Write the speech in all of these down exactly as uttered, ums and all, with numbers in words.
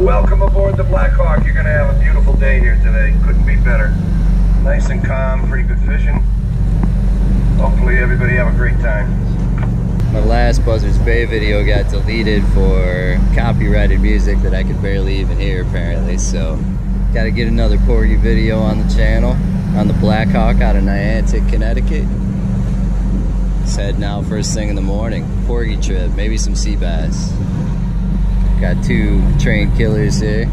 Welcome aboard the Blackhawk. You're going to have a beautiful day here today. Couldn't be better. Nice and calm, pretty good fishing. Hopefully everybody have a great time. My last Buzzards Bay video got deleted for copyrighted music that I could barely even hear apparently, so gotta get another Porgy video on the channel, on the Blackhawk out of Niantic, Connecticut. Let's head now first thing in the morning. Porgy trip, maybe some sea bass. Got two trained killers here,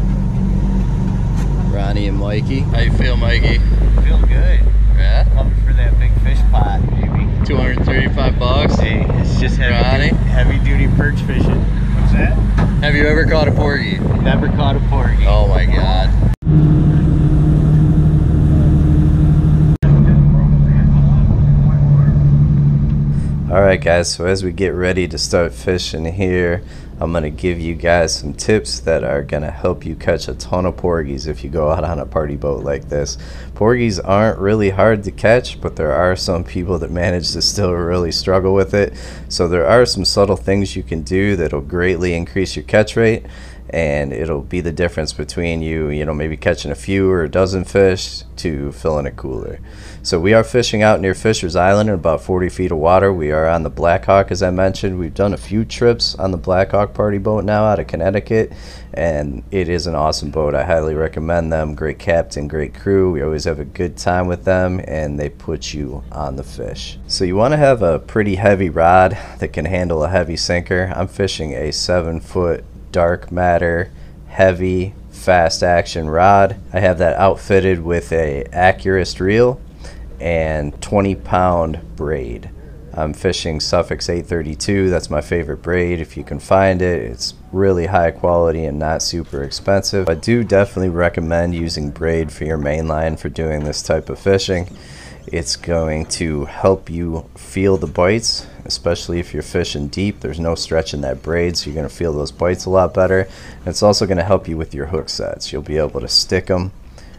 Ronnie and Mikey. How you feel, Mikey? Feel good. Yeah? Coming for that big fish pot, baby. two hundred thirty-five bucks? Hey, it's just heavy, heavy duty perch fishing. What's that? Have you ever caught a porgy? Never caught a porgy. Oh my god. Alright guys, so as we get ready to start fishing here, I'm going to give you guys some tips that are going to help you catch a ton of porgies if you go out on a party boat like this. Porgies aren't really hard to catch, but there are some people that manage to still really struggle with it. So there are some subtle things you can do that will greatly increase your catch rate, and it'll be the difference between you, you know, maybe catching a few or a dozen fish to filling a cooler. So we are fishing out near Fisher's Island in about forty feet of water. We are on the Blackhawk, as I mentioned. We've done a few trips on the Blackhawk party boat now out of Connecticut, and it is an awesome boat. I highly recommend them. Great captain, great crew. We always have a good time with them, and they put you on the fish. So you want to have a pretty heavy rod that can handle a heavy sinker. I'm fishing a seven foot Dark Matter heavy fast action rod. I have that outfitted with a Accurist reel and twenty pound braid. I'm fishing Suffix eight thirty-two. That's my favorite braid if you can find it. It's really high quality and not super expensive. I do definitely recommend using braid for your main line for doing this type of fishing. It's going to help you feel the bites, especially if you're fishing deep. There's no stretch in that braid, so you're going to feel those bites a lot better. And it's also going to help you with your hook sets. You'll be able to stick them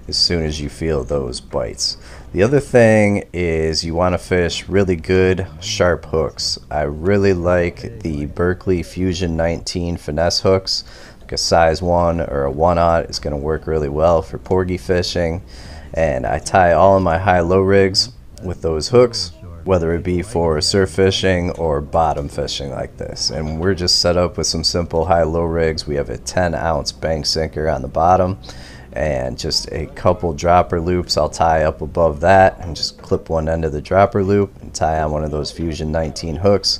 as soon as you feel those bites. The other thing is you want to fish really good, sharp hooks. I really like the Berkley Fusion nineteen finesse hooks. Like a size one or a one aught is going to work really well for porgy fishing. And I tie all of my high-low rigs with those hooks, whether it be for surf fishing or bottom fishing like this. And we're just set up with some simple high-low rigs. We have a ten ounce bank sinker on the bottom and just a couple dropper loops I'll tie up above that, and just clip one end of the dropper loop and tie on one of those Fusion nineteen hooks,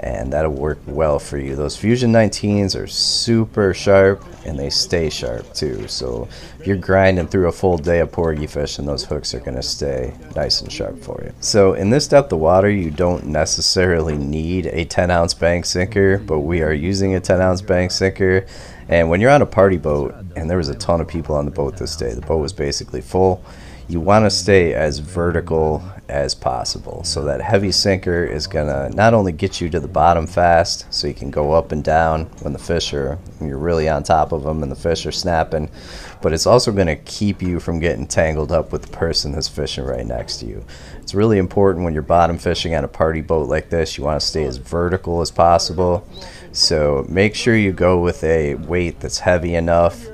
and that'll work well for you. Those Fusion nineteens are super sharp, and they stay sharp too. So if you're grinding through a full day of porgy fish, and those hooks are going to stay nice and sharp for you. So in this depth of water, you don't necessarily need a ten ounce bank sinker, but we are using a ten ounce bank sinker. And when you're on a party boat, and there was a ton of people on the boat this day, the boat was basically full, you want to stay as vertical as possible. So that heavy sinker is going to not only get you to the bottom fast, so you can go up and down when the fish are, when you're really on top of them and the fish are snapping, but it's also going to keep you from getting tangled up with the person that's fishing right next to you. It's really important when you're bottom fishing on a party boat like this, you want to stay as vertical as possible. So make sure you go with a weight that's heavy enough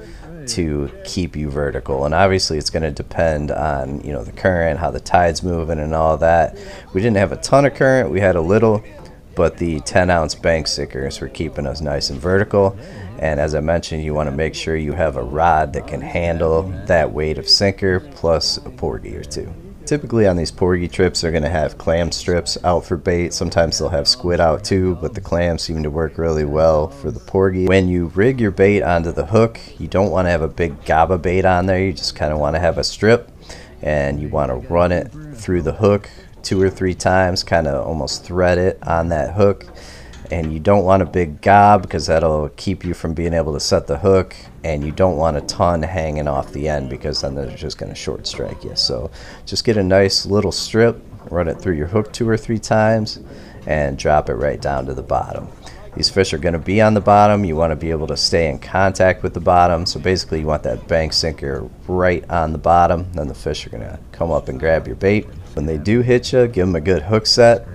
to keep you vertical, and obviously it's going to depend on, you know, the current, how the tide's moving and all that. We didn't have a ton of current, we had a little, but the ten ounce bank sinkers were keeping us nice and vertical. And as I mentioned, you want to make sure you have a rod that can handle that weight of sinker plus a porgy or two. Typically on these porgy trips, they're going to have clam strips out for bait. Sometimes they'll have squid out too, but the clams seem to work really well for the porgy. When you rig your bait onto the hook, you don't want to have a big gobba bait on there. You just kind of want to have a strip, and you want to run it through the hook two or three times, kind of almost thread it on that hook. And you don't want a big gob, because that'll keep you from being able to set the hook, and you don't want a ton hanging off the end, because then they're just going to short strike you. So just get a nice little strip, run it through your hook two or three times, and drop it right down to the bottom. These fish are going to be on the bottom. You want to be able to stay in contact with the bottom. So basically you want that bank sinker right on the bottom, then the fish are going to come up and grab your bait. When they do hit you, give them a good hook set.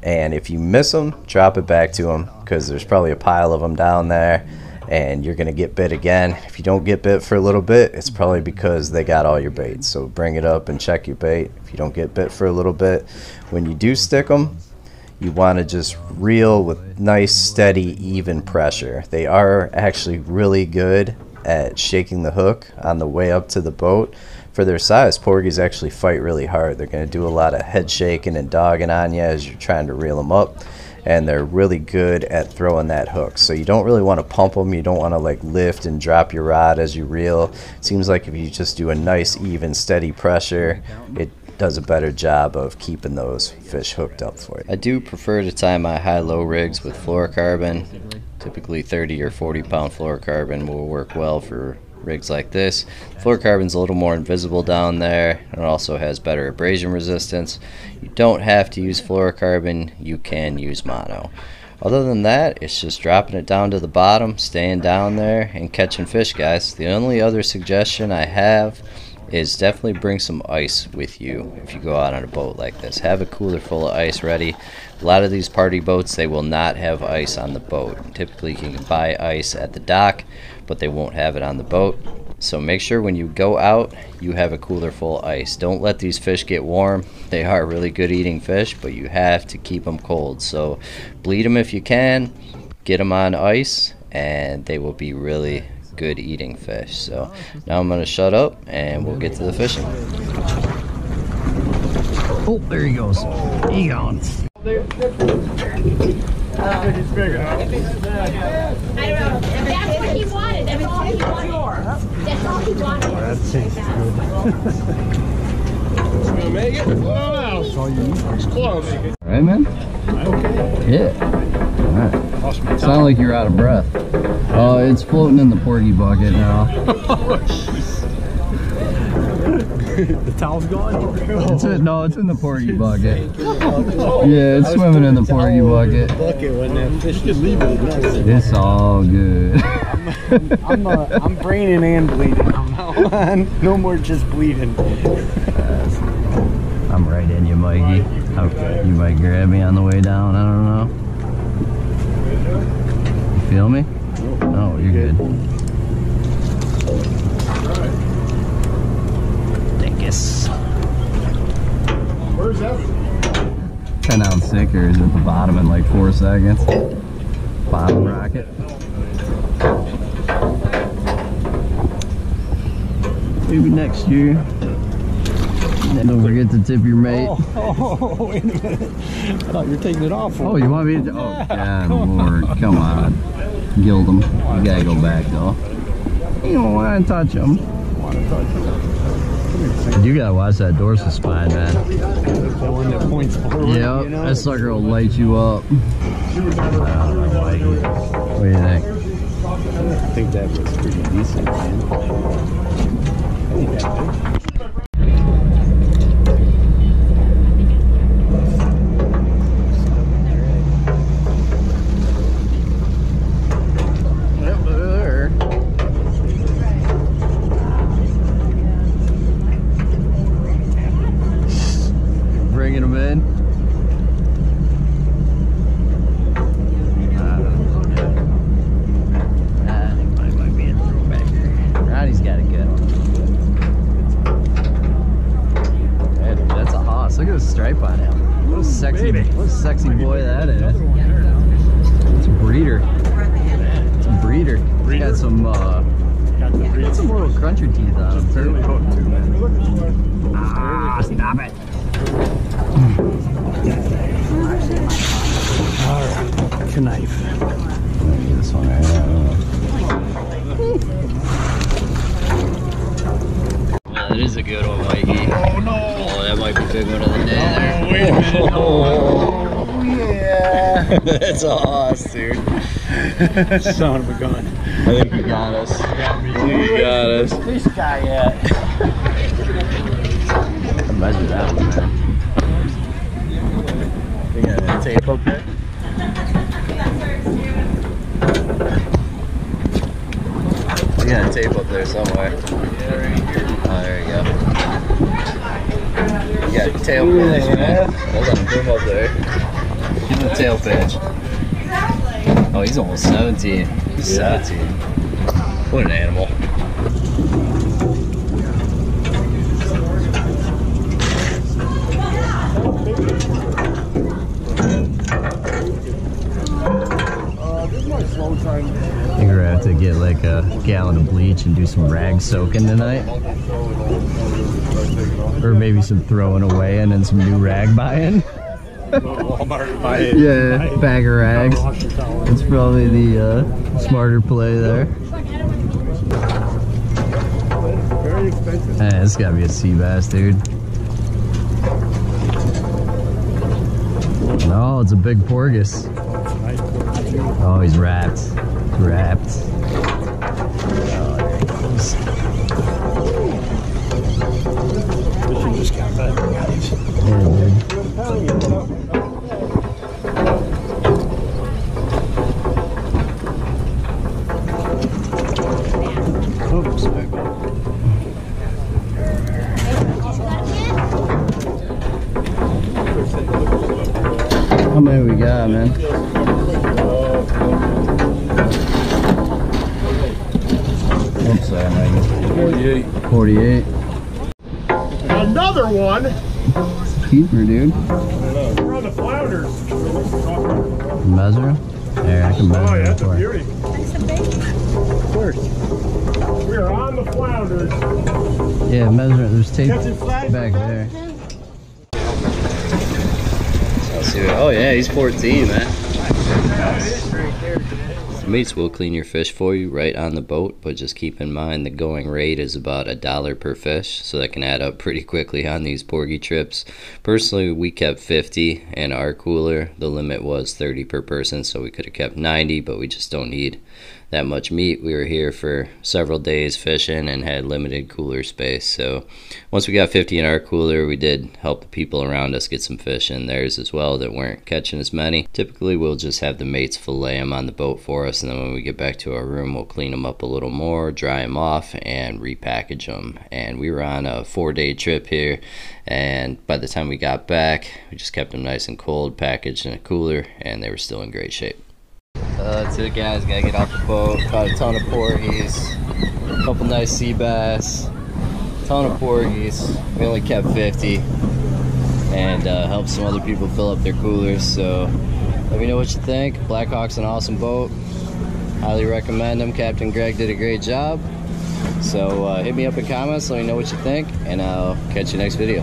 And if you miss them, drop it back to them, because there's probably a pile of them down there, and you're gonna get bit again. If you don't get bit for a little bit, it's probably because they got all your baits. So bring it up and check your bait. If you don't get bit for a little bit, when you do stick them, you want to just reel with nice, steady, even pressure. They are actually really good at shaking the hook on the way up to the boat. For their size, porgies actually fight really hard. They're going to do a lot of head shaking and dogging on you as you're trying to reel them up. And they're really good at throwing that hook. So you don't really want to pump them. You don't want to like lift and drop your rod as you reel. It seems like if you just do a nice, even, steady pressure, it does a better job of keeping those fish hooked up for you. I do prefer to tie my high-low rigs with fluorocarbon. Typically thirty or forty pound fluorocarbon will work well for rigs like this. Fluorocarbon's a little more invisible down there, and it also has better abrasion resistance. You don't have to use fluorocarbon, you can use mono. Other than that, it's just dropping it down to the bottom, staying down there, and catching fish, guys. The only other suggestion I have is definitely bring some ice with you if you go out on a boat like this. Have a cooler full of ice ready. A lot of these party boats, they will not have ice on the boat. Typically, you can buy ice at the dock, but they won't have it on the boat. So make sure when you go out, you have a cooler full of ice. Don't let these fish get warm. They are really good eating fish, but you have to keep them cold. So bleed them if you can, get them on ice, and they will be really good eating fish. So now I'm going to shut up and we'll get to the fishing. Oh, there he goes. He gone. That's what he wanted. That's all he wanted. That's all he wanted. That tastes good. Gonna make it? Wow. It's close. Alright, man? Okay. Yeah. Alright. It's not like you're out of breath. Oh, uh, it's floating in the porgy bucket now. The towel's gone? It's a, no, it's in the porgy bucket. Yeah, it's swimming in the porgy bucket. It's all good. I'm, uh, I'm braining and bleeding on that one. No more just bleeding. Uh, I'm right in you, Mikey. Okay. You might grab me on the way down, I don't know. Feel me? Nope. Oh, you're good. Dinkus. Where's that? ten ounce sinker is at the bottom in like four seconds. Bottom rocket. Maybe next year. And don't forget to tip your mate. Oh, oh, oh, oh, wait a minute. I thought you were taking it off. Oh, you want me to? Oh, God, Lord. Come on. Gild them. You gotta go back, though. You don't want to touch them. You gotta watch that dorsal spine, man. The one that points forward. Yep, that sucker will light you up. What do you think? I think that looks pretty decent, man. That's a hoss, dude. Son of a gun. I think you got us. Yeah, me too. You got us. This guy, yeah. I measured that one, man. You got that tape up there? You got tape up there somewhere. Yeah, right here. Oh, there you go. You got the tail pitch, yeah, man. That's on boom up there. Give him the tail pitch. Exactly. Oh, he's almost seventeen. He's yeah. seventeen. What an animal. You're gonna have to get like a gallon of bleach and do some rag soaking tonight. Or maybe some throwing away and then some new rag buying. Walmart buying. Yeah, bag of rags. That's probably the uh, smarter play there. Very expensive. Eh, it's gotta be a sea bass, dude. No, it's a big porpoise. Oh, he's wrapped. Wrapped. Oh, there he goes. We should just count that. Yeah, dude. Oops. How many we got, man? forty-eight. forty-eight. Another one. Keeper, dude. We're on the flounders. Measure? There, I can measure. Oh, yeah, that's a beauty. Of course. We are on the flounders. Yeah, measure it. There's tape back there. Let's see what, oh, yeah, he's fourteen, man. Nice. Mates will clean your fish for you right on the boat, but just keep in mind the going rate is about a dollar per fish, so that can add up pretty quickly on these porgy trips. Personally, we kept fifty in our cooler. The limit was thirty per person, so we could have kept ninety, but we just don't need that much meat. We were here for several days fishing and had limited cooler space, so once we got fifty in our cooler, we did help the people around us get some fish in theirs as well that weren't catching as many. Typically we'll just have the mates fillet them on the boat for us, and then when we get back to our room we'll clean them up a little more, dry them off, and repackage them. And we were on a four day trip here, and by the time we got back we just kept them nice and cold, packaged in a cooler, and they were still in great shape. Uh, that's it, guys. Gotta get off the boat. Caught a ton of porgies, a couple nice sea bass, ton of porgies. We only kept fifty, and uh, helped some other people fill up their coolers. So let me know what you think. Blackhawk's an awesome boat. Highly recommend them. Captain Greg did a great job. So uh, hit me up in comments. Let me know what you think, and I'll catch you next video.